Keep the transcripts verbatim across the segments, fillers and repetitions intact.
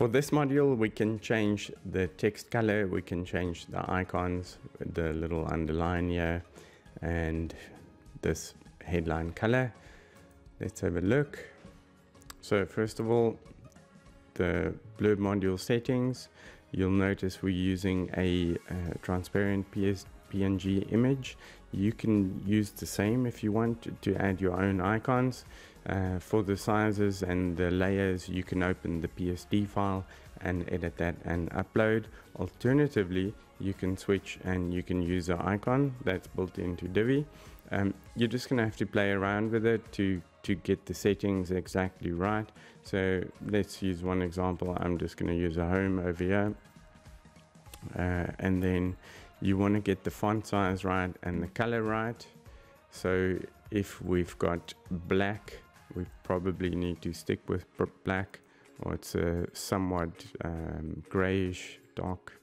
For this module, we can change the text color, we can change the icons, the little underline here, and this headline color. Let's have a look. So first of all, the blurb module settings, you'll notice we're using a uh, transparent P S P N G image. You can use the same if you want to add your own icons. Uh, for the sizes and the layers, you can open the P S D file and edit that and upload. Alternatively, you can switch and you can use the icon that's built into Divi. Um, you're just gonna have to play around with it to to get the settings exactly right. So let's use one example. I'm just gonna use a home over here, uh, and then you want to get the font size right and the color right. So if we've got black, we probably need to stick with black, or it's a somewhat um, grayish, dark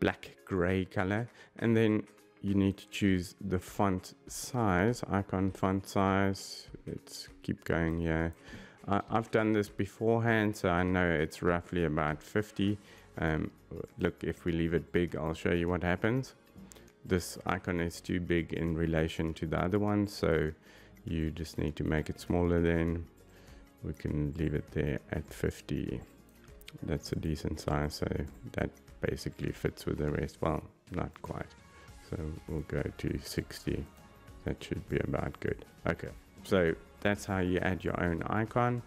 black gray color. And then you need to choose the font size, icon font size. Let's keep going here. I, I've done this beforehand, so I know it's roughly about fifty. Um, look, if we leave it big, I'll show you what happens. This icon is too big in relation to the other one, so you just need to make it smaller. Then we can leave it there at fifty. That's a decent size, so that basically fits with the rest. Well, not quite. So we'll go to sixty. That should be about good. Okay, so that's how you add your own icon.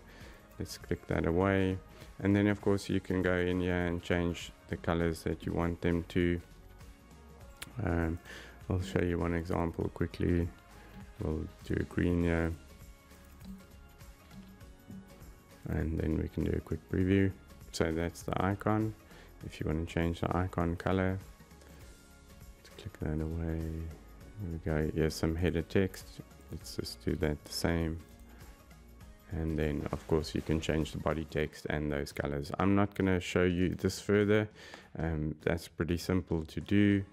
Let's click that away. And then of course you can go in here and change the colors that you want them to. Um, I'll show you one example quickly. We'll do a green here. And then we can do a quick preview. So that's the icon. If you want to change the icon color, click that away. There we go. Here's some header text. Let's just do that the same. And then of course you can change the body text and those colors. I'm not going to show you this further. Um, that's pretty simple to do.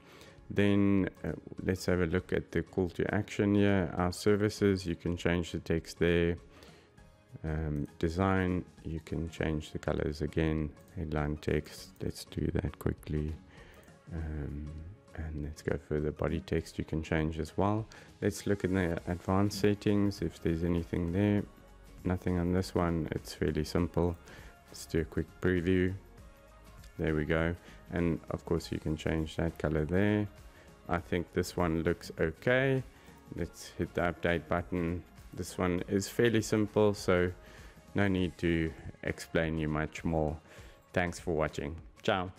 Then uh, let's have a look at the call to action here. Our services, you can change the text there. Um, design, you can change the colors again. Headline text, let's do that quickly. Um, And let's go further. Body text you can change as well. Let's look in the advanced settings if there's anything there. Nothing on this one. It's fairly simple. Let's do a quick preview. There we go. And of course you can change that color there. I think this one looks okay. Let's hit the update button. This one is fairly simple, so no need to explain you much more. Thanks for watching. Ciao.